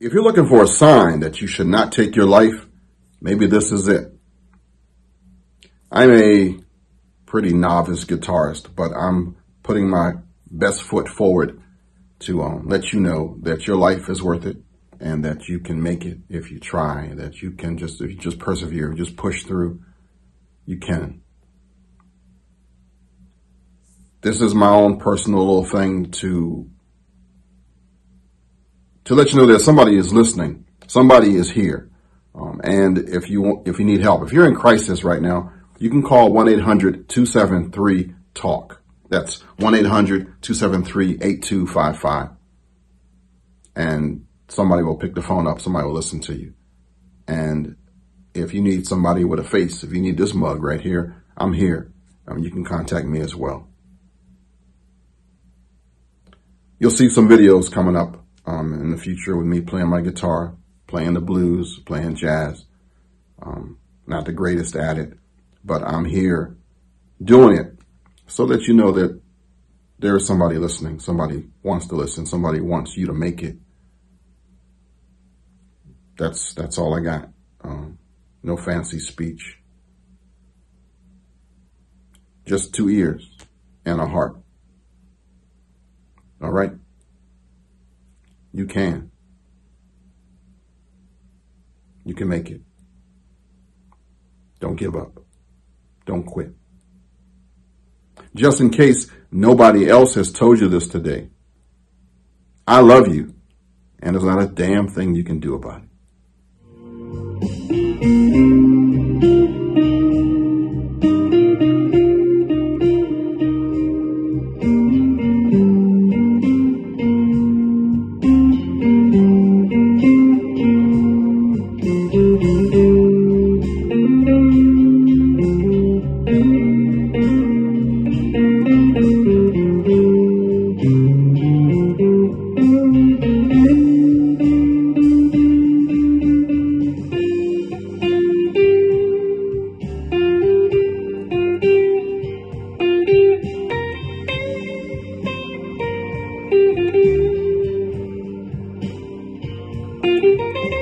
If you're looking for a sign that you should not take your life, maybe this is it. I'm a pretty novice guitarist, but I'm putting my best foot forward to let you know that your life is worth it and that you can make it if you try, that you can just, if you just persevere, just push through, you can. This is my own personal little thing to let you know that somebody is listening. Somebody is here. And if you need help, if you're in crisis right now, you can call 1-800-273-TALK. That's 1-800-273-8255. And somebody will pick the phone up. Somebody will listen to you. And if you need somebody with a face, if you need this mug right here, I'm here. You can contact me as well. You'll see some videos coming up in the future with me playing my guitar, playing the blues, playing jazz. Not the greatest at it, but I'm here doing it so that you know that there is somebody listening. Somebody wants to listen. Somebody wants you to make it. That's all I got. No fancy speech. Just 2 ears and a heart. All right? You can. You can make it. Don't give up. Don't quit. Just in case nobody else has told you this today, I love you, and there's not a damn thing you can do about it. Thank you.